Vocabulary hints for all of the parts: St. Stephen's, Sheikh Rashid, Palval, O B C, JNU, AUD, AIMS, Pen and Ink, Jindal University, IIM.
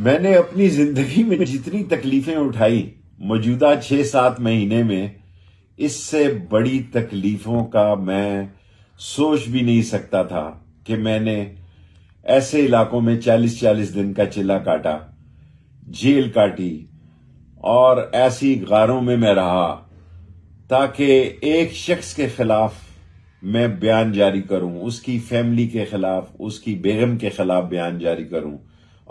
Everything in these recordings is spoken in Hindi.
मैंने अपनी जिंदगी में जितनी तकलीफें उठाई मौजूदा 6-7 महीने में, इससे बड़ी तकलीफों का मैं सोच भी नहीं सकता था कि मैंने ऐसे इलाकों में 40-40 दिन का चिल्ला काटा, जेल काटी और ऐसी गारों में मैं रहा, ताकि एक शख्स के खिलाफ मैं बयान जारी करूं, उसकी फैमिली के खिलाफ, उसकी बेगम के खिलाफ बयान जारी करूं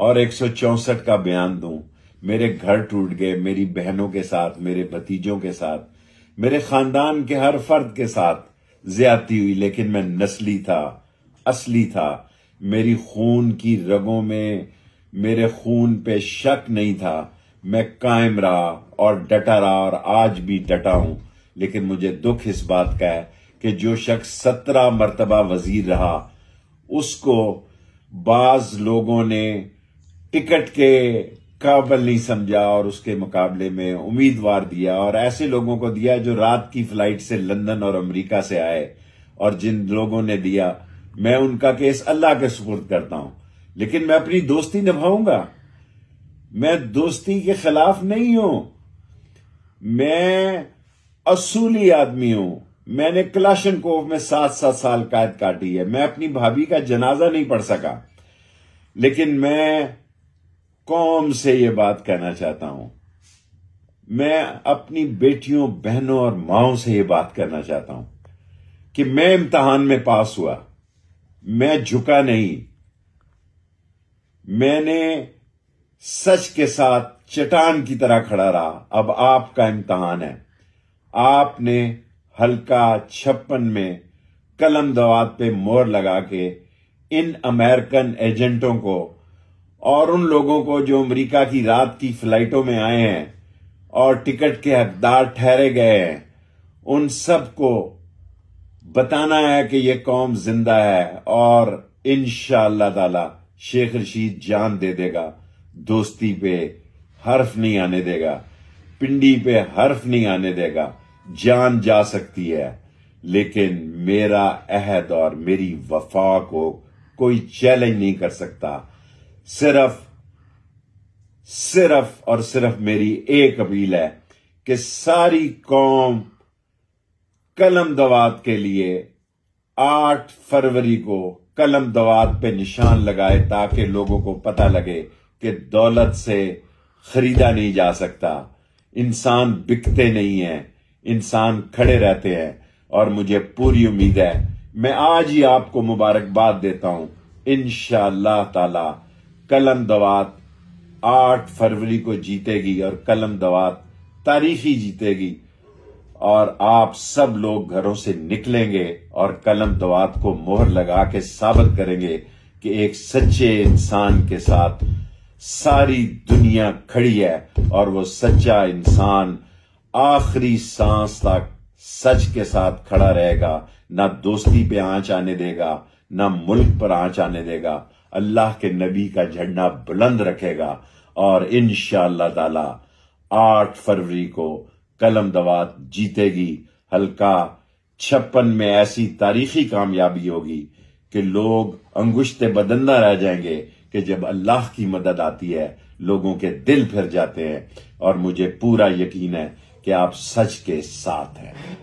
और 164 का बयान दूं। मेरे घर टूट गए, मेरी बहनों के साथ, मेरे भतीजों के साथ, मेरे खानदान के हर फर्द के साथ ज्यादती हुई, लेकिन मैं नस्ली था, असली था। मेरी खून की रगों में मेरे खून पे शक नहीं था। मैं कायम रहा और डटा रहा और आज भी डटा हूं। लेकिन मुझे दुख इस बात का है कि जो शख्स 17 मरतबा वजीर रहा, उसको बाज लोगों ने टिकट के काबिल नहीं समझा और उसके मुकाबले में उम्मीदवार दिया, और ऐसे लोगों को दिया जो रात की फ्लाइट से लंदन और अमेरिका से आए। और जिन लोगों ने दिया, मैं उनका केस अल्लाह के सुपुर्द करता हूं। लेकिन मैं अपनी दोस्ती निभाऊंगा, मैं दोस्ती के खिलाफ नहीं हूं। मैं असूली आदमी हूं। मैंने क्लाशन कोफ में 7-7 साल कैद काटी है। मैं अपनी भाभी का जनाजा नहीं पढ़ सका, लेकिन मैं कौम से ये बात कहना चाहता हूं, मैं अपनी बेटियों, बहनों और माओं से ये बात कहना चाहता हूं कि मैं इम्तिहान में पास हुआ, मैं झुका नहीं। मैंने सच के साथ चट्टान की तरह खड़ा रहा। अब आपका इम्तिहान है। आपने हल्का 56 में कलम दवात पे मोहर लगा के इन अमेरिकन एजेंटों को और उन लोगों को जो अमेरिका की रात की फ्लाइटों में आए हैं और टिकट के हकदार ठहरे गए हैं, उन सबको बताना है कि ये कौम जिंदा है और इंशाअल्लाह ताला शेख रशीद जान दे देगा। दोस्ती पे हर्फ नहीं आने देगा, पिंडी पे हर्फ नहीं आने देगा। जान जा सकती है, लेकिन मेरा अहद और मेरी वफा को कोई चैलेंज नहीं कर सकता। सिर्फ और सिर्फ मेरी एक अपील है कि सारी कौम कलम दवात के लिए 8 फरवरी को कलम दवात पे निशान लगाए, ताकि लोगों को पता लगे कि दौलत से खरीदा नहीं जा सकता, इंसान बिकते नहीं है, इंसान खड़े रहते हैं। और मुझे पूरी उम्मीद है, मैं आज ही आपको मुबारकबाद देता हूं। इंशाअल्लाह ताला कलम दवात 8 फरवरी को जीतेगी और कलम दवात तारीखी जीतेगी, और आप सब लोग घरों से निकलेंगे और कलम दवात को मोहर लगा के साबित करेंगे कि एक सच्चे इंसान के साथ सारी दुनिया खड़ी है, और वो सच्चा इंसान आखिरी सांस तक सच के साथ खड़ा रहेगा, ना दोस्ती पे आंच आने देगा, ना मुल्क पर आंच आने देगा। अल्लाह के नबी का झंडा बुलंद रखेगा और इंशाअल्लाह ताला 8 फरवरी को कलम दवात जीतेगी। हल्का 56 में ऐसी तारीखी कामयाबी होगी कि लोग अंगुश्ते बदंदा रह जाएंगे कि जब अल्लाह की मदद आती है लोगों के दिल फिर जाते हैं। और मुझे पूरा यकीन है कि आप सच के साथ हैं।